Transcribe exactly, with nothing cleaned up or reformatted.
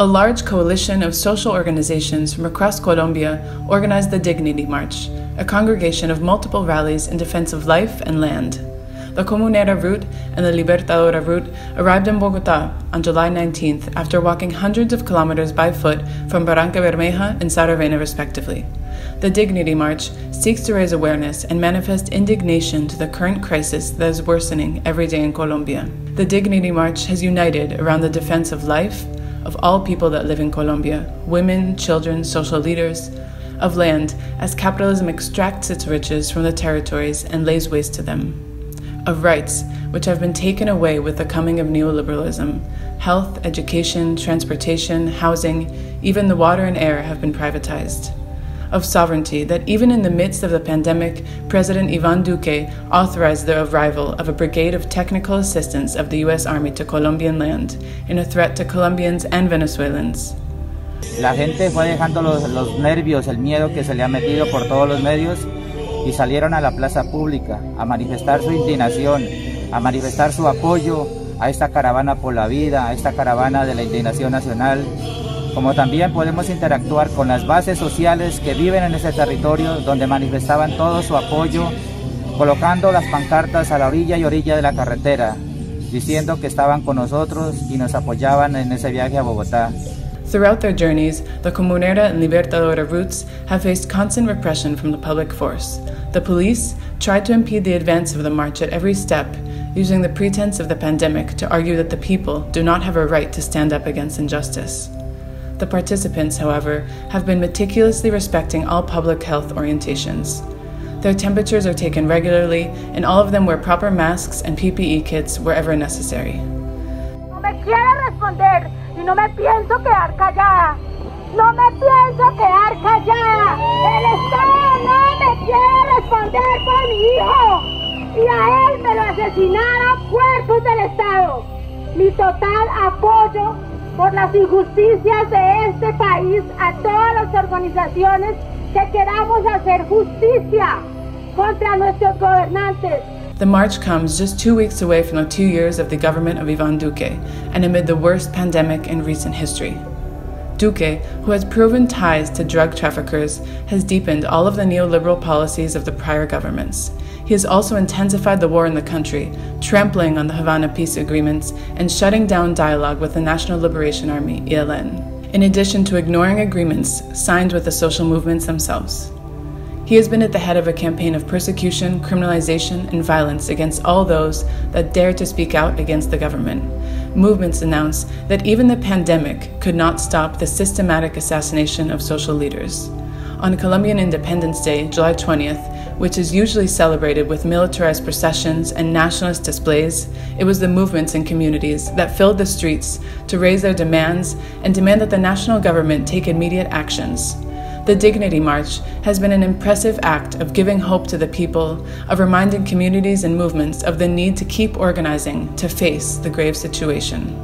A large coalition of social organizations from across Colombia organized the Dignity March, a congregation of multiple rallies in defense of life and land. The Comunera Route and the Libertadora Route arrived in Bogotá on July nineteenth after walking hundreds of kilometers by foot from Barrancabermeja and Saravena respectively. The Dignity March seeks to raise awareness and manifest indignation to the current crisis that is worsening every day in Colombia. The Dignity March has united around the defense of life, of all people that live in Colombia, women, children, social leaders, of land as capitalism extracts its riches from the territories and lays waste to them, of rights which have been taken away with the coming of neoliberalism. Health, education, transportation, housing, even the water and air have been privatized. Of sovereignty that even in the midst of the pandemic, President Iván Duque authorized the arrival of a brigade of technical assistance of the U S Army to Colombian land, in a threat to Colombians and Venezuelans. La gente fue dejando los, los nervios, el miedo que se le ha metido por todos los medios, y salieron a la plaza pública a manifestar su indignación, a manifestar su apoyo a esta caravana por la vida, a esta caravana de la indignación nacional, como también podemos interactuar con las bases sociales que viven en ese territorio donde manifestaban todo su apoyo, colocando las pancartas a la orilla y orilla de la carretera, diciendo que estaban con nosotros y nos apoyaban en ese viaje a Bogotá. Throughout their journeys, the Comunera and Libertadora routes have faced constant repression from the public force. The police tried to impede the advance of the march at every step, using the pretense of the pandemic to argue that the people do not have a right to stand up against injustice. The participants, however, have been meticulously respecting all public health orientations. Their temperatures are taken regularly, and all of them wear proper masks and P P E kits wherever necessary. Y no me pienso quedar callada, no me pienso quedar callada, el Estado no me quiere responder por mi hijo, y a él me lo asesinaron cuerpos del Estado. Mi total apoyo por las injusticias de este país a todas las organizaciones que queramos hacer justicia contra nuestros gobernantes. The march comes just two weeks away from the two years of the government of Iván Duque, and amid the worst pandemic in recent history. Duque, who has proven ties to drug traffickers, has deepened all of the neoliberal policies of the prior governments. He has also intensified the war in the country, trampling on the Havana peace agreements and shutting down dialogue with the National Liberation Army, E L N, in addition to ignoring agreements signed with the social movements themselves. He has been at the head of a campaign of persecution, criminalization, and violence against all those that dare to speak out against the government. Movements announce that even the pandemic could not stop the systematic assassination of social leaders. On Colombian Independence Day, July twentieth, which is usually celebrated with militarized processions and nationalist displays, it was the movements and communities that filled the streets to raise their demands and demand that the national government take immediate actions. The Dignity March has been an impressive act of giving hope to the people, of reminding communities and movements of the need to keep organizing to face the grave situation.